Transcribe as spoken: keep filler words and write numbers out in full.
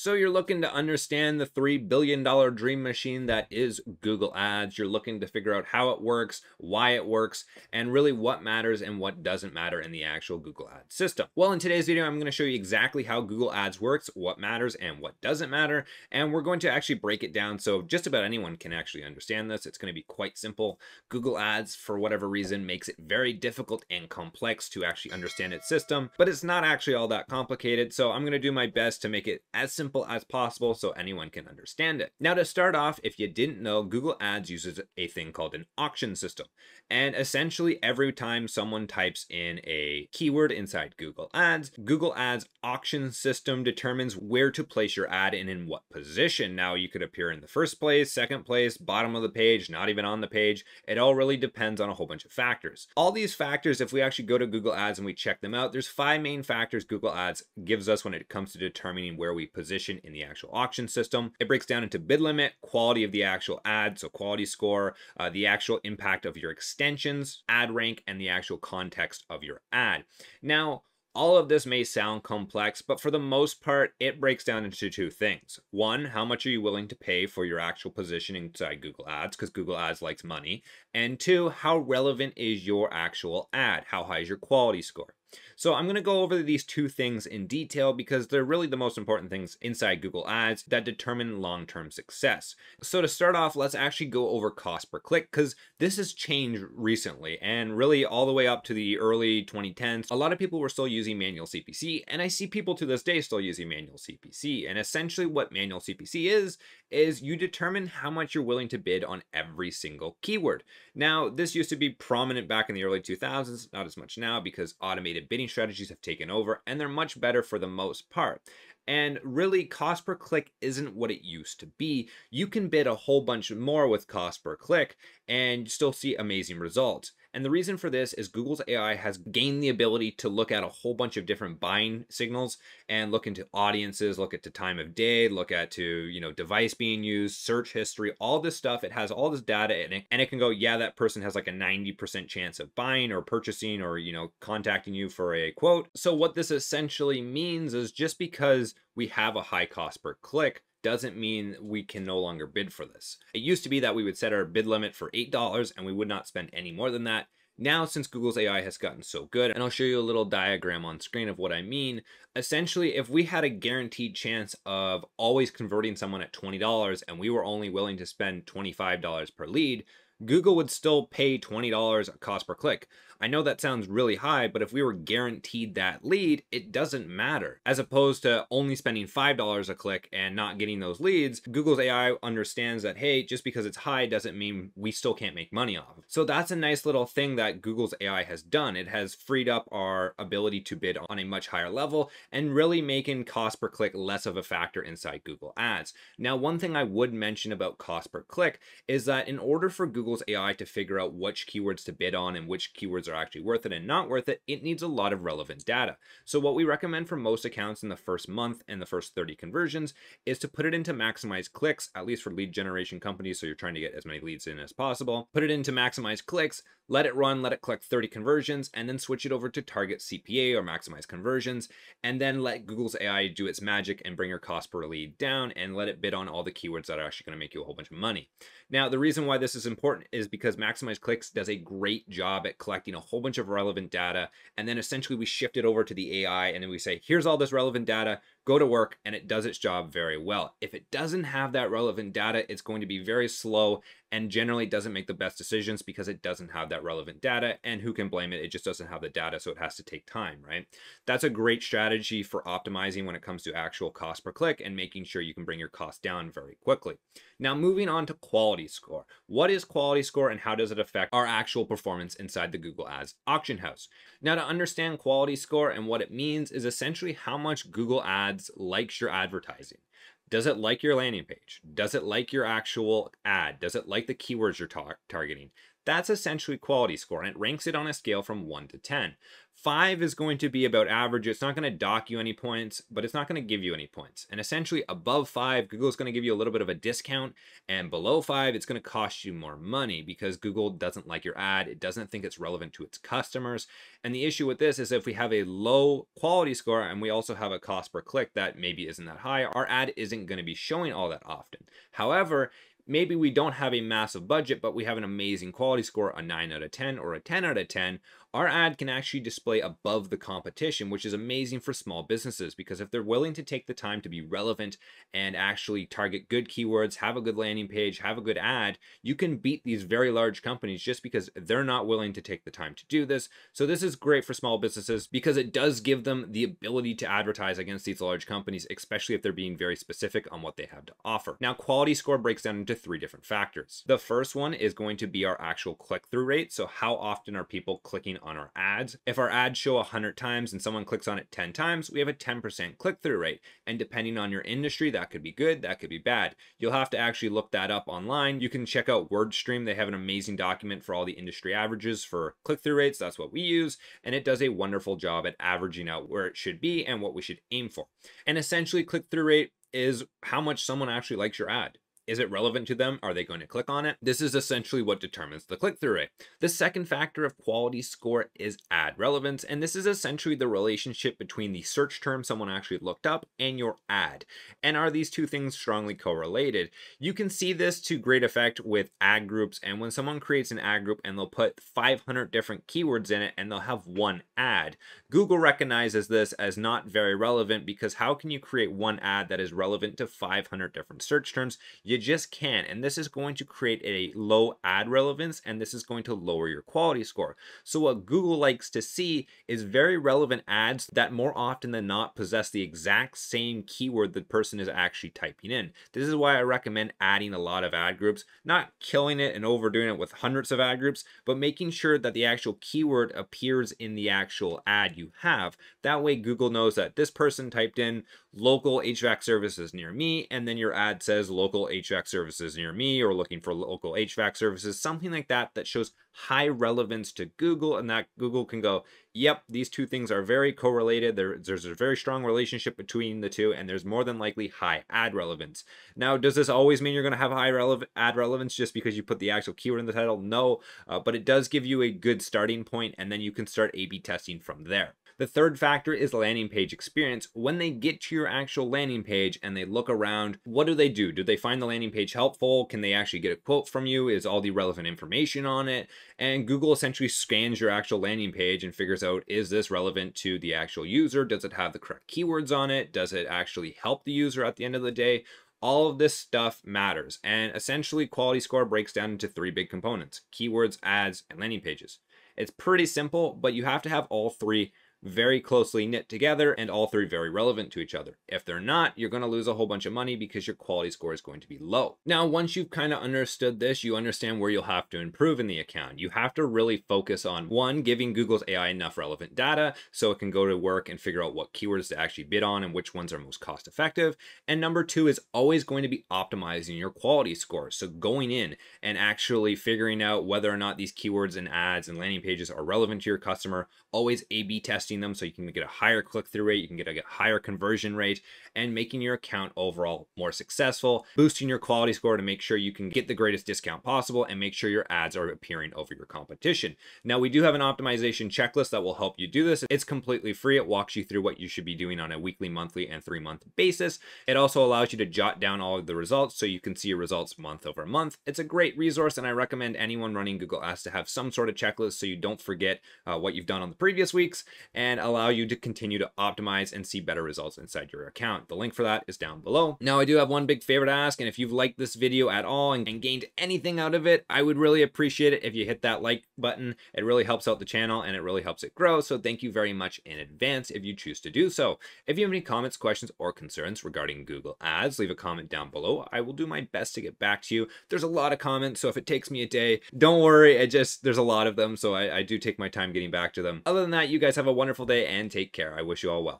So you're looking to understand the three billion dollar dream machine that is Google Ads. You're looking to figure out how it works, why it works, and really what matters and what doesn't matter in the actual Google Ads system. Well, in today's video, I'm going to show you exactly how Google Ads works, what matters and what doesn't matter. And we're going to actually break it down so just about anyone can actually understand this. It's going to be quite simple. Google Ads, for whatever reason, makes it very difficult and complex to actually understand its system, but it's not actually all that complicated. So I'm going to do my best to make it as simple Simple as possible so anyone can understand it. Now, to start off, if you didn't know, Google Ads uses a thing called an auction system. And essentially every time someone types in a keyword inside Google Ads, Google Ads auction system determines where to place your ad and in what position. Now, you could appear in the first place, second place, bottom of the page, not even on the page. It all really depends on a whole bunch of factors. All these factors, if we actually go to Google Ads and we check them out, there's five main factors Google Ads gives us when it comes to determining where we position in the actual auction system. It breaks down into bid limit, quality of the actual ad, so quality score, uh, the actual impact of your extensions, ad rank, and the actual context of your ad. Now, all of this may sound complex, but for the most part, it breaks down into two things. One, how much are you willing to pay for your actual position inside Google Ads, because Google Ads likes money. And two, how relevant is your actual ad? How high is your quality score? So I'm going to go over these two things in detail because they're really the most important things inside Google Ads that determine long-term success. So to start off, let's actually go over cost per click because this has changed recently and really all the way up to the early twenty tens. A lot of people were still using manual C P C, and I see people to this day still using manual C P C. And essentially what manual C P C is, is you determine how much you're willing to bid on every single keyword. Now, this used to be prominent back in the early two thousands, not as much now because automated bidding strategies have taken over and they're much better for the most part. And really, cost per click isn't what it used to be. You can bid a whole bunch more with cost per click and still see amazing results. And the reason for this is Google's A I has gained the ability to look at a whole bunch of different buying signals and look into audiences, look at the time of day, look at to, you know, device being used, search history, all this stuff. It has all this data in it, and it can go, yeah, that person has like a ninety percent chance of buying or purchasing or, you know, contacting you for a quote. So what this essentially means is just because we have a high cost per click doesn't mean we can no longer bid for this. It used to be that we would set our bid limit for eight dollars and we would not spend any more than that. Now, since Google's A I has gotten so good, and I'll show you a little diagram on screen of what I mean, essentially, if we had a guaranteed chance of always converting someone at twenty dollars and we were only willing to spend twenty-five dollars per lead, Google would still pay twenty dollars cost per click. I know that sounds really high, but if we were guaranteed that lead, it doesn't matter. As opposed to only spending five dollars a click and not getting those leads, Google's A I understands that, hey, just because it's high doesn't mean we still can't make money off of. So that's a nice little thing that Google's A I has done. It has freed up our ability to bid on a much higher level and really making cost per click less of a factor inside Google Ads. Now, one thing I would mention about cost per click is that in order for Google Google's A I to figure out which keywords to bid on and which keywords are actually worth it and not worth it, it needs a lot of relevant data. So what we recommend for most accounts in the first month and the first thirty conversions is to put it into maximize clicks, at least for lead generation companies. So you're trying to get as many leads in as possible, put it into maximize clicks, let it run, let it collect thirty conversions, and then switch it over to target C P A or maximize conversions, and then let Google's A I do its magic and bring your cost per lead down and let it bid on all the keywords that are actually going to make you a whole bunch of money. Now, the reason why this is important is because maximize clicks does a great job at collecting a whole bunch of relevant data, and then essentially we shift it over to the A I and then we say, here's all this relevant data, go to work, and it does its job very well. If it doesn't have that relevant data, it's going to be very slow and generally doesn't make the best decisions because it doesn't have that relevant data, and who can blame it? It just doesn't have the data, so it has to take time, right? That's a great strategy for optimizing when it comes to actual cost per click and making sure you can bring your cost down very quickly. Now, moving on to quality score. What is quality score and how does it affect our actual performance inside the Google Ads auction house? Now, to understand quality score and what it means is essentially how much Google Ads likes your advertising. Does it like your landing page? Does it like your actual ad? Does it like the keywords you're tar- targeting? That's essentially quality score, and it ranks it on a scale from one to ten. Five is going to be about average. It's not going to dock you any points, but it's not going to give you any points. And essentially above five, Google's going to give you a little bit of a discount, and below five, it's going to cost you more money because Google doesn't like your ad. It doesn't think it's relevant to its customers. And the issue with this is if we have a low quality score and we also have a cost per click that maybe isn't that high, our ad isn't going to be showing all that often. However, maybe we don't have a massive budget, but we have an amazing quality score, a nine out of ten or a ten out of ten. Our ad can actually display above the competition, which is amazing for small businesses because if they're willing to take the time to be relevant and actually target good keywords, have a good landing page, have a good ad, you can beat these very large companies just because they're not willing to take the time to do this. So this is great for small businesses because it does give them the ability to advertise against these large companies, especially if they're being very specific on what they have to offer. Now, quality score breaks down into three different factors. The first one is going to be our actual click-through rate. So how often are people clicking on our ads? If our ads show one hundred times and someone clicks on it ten times, we have a ten percent click-through rate. And depending on your industry, that could be good, that could be bad. You'll have to actually look that up online. You can check out WordStream. They have an amazing document for all the industry averages for click-through rates. That's what we use. And it does a wonderful job at averaging out where it should be and what we should aim for. And essentially, click-through rate is how much someone actually likes your ad. Is it relevant to them? Are they going to click on it? This is essentially what determines the click-through rate. The second factor of quality score is ad relevance. And this is essentially the relationship between the search term someone actually looked up and your ad. And are these two things strongly correlated? You can see this to great effect with ad groups. And when someone creates an ad group and they'll put five hundred different keywords in it and they'll have one ad, Google recognizes this as not very relevant because how can you create one ad that is relevant to five hundred different search terms? You You just can't, and this is going to create a low ad relevance, and this is going to lower your quality score. So what Google likes to see is very relevant ads that more often than not possess the exact same keyword the person is actually typing in. This is why I recommend adding a lot of ad groups, not killing it and overdoing it with hundreds of ad groups, but making sure that the actual keyword appears in the actual ad you have. That way Google knows that this person typed in local H V A C services near me, and then your ad says local H V A C H V A C services near me, or looking for local H V A C services, something like that, that shows high relevance to Google, and that Google can go, yep, these two things are very correlated. There, there's a very strong relationship between the two, and there's more than likely high ad relevance. Now, does this always mean you're going to have high rele- ad relevance just because you put the actual keyword in the title? No, uh, but it does give you a good starting point, and then you can start A B testing from there. The third factor is landing page experience. When they get to your actual landing page and they look around, what do they do? Do they find the landing page helpful? Can they actually get a quote from you? Is all the relevant information on it? And Google essentially scans your actual landing page and figures out, is this relevant to the actual user? Does it have the correct keywords on it? Does it actually help the user at the end of the day? All of this stuff matters. And essentially, quality score breaks down into three big components: keywords, ads, and landing pages. It's pretty simple, but you have to have all three very closely knit together and all three very relevant to each other. If they're not, you're going to lose a whole bunch of money because your quality score is going to be low. Now, once you've kind of understood this, you understand where you'll have to improve in the account. You have to really focus on, one, giving Google's A I enough relevant data so it can go to work and figure out what keywords to actually bid on and which ones are most cost effective. And number two is always going to be optimizing your quality score. So going in and actually figuring out whether or not these keywords and ads and landing pages are relevant to your customer, always A B testing them so you can get a higher click-through rate, you can get a higher conversion rate, and making your account overall more successful, boosting your quality score to make sure you can get the greatest discount possible and make sure your ads are appearing over your competition. Now, we do have an optimization checklist that will help you do this. It's completely free. It walks you through what you should be doing on a weekly, monthly, and three-month basis. It also allows you to jot down all of the results so you can see your results month over month. It's a great resource, and I recommend anyone running Google Ads to have some sort of checklist so you don't forget uh, what you've done on the previous weeks, and allow you to continue to optimize and see better results inside your account. The link for that is down below. Now, I do have one big favor to ask, and if you've liked this video at all and, and gained anything out of it, I would really appreciate it if you hit that like button. It really helps out the channel and it really helps it grow. So thank you very much in advance if you choose to do so. If you have any comments, questions, or concerns regarding Google Ads, leave a comment down below. I will do my best to get back to you. There's a lot of comments, so if it takes me a day, don't worry. I just, there's a lot of them, so I, I do take my time getting back to them. Other than that, you guys have a wonderful day and take care. I wish you all well.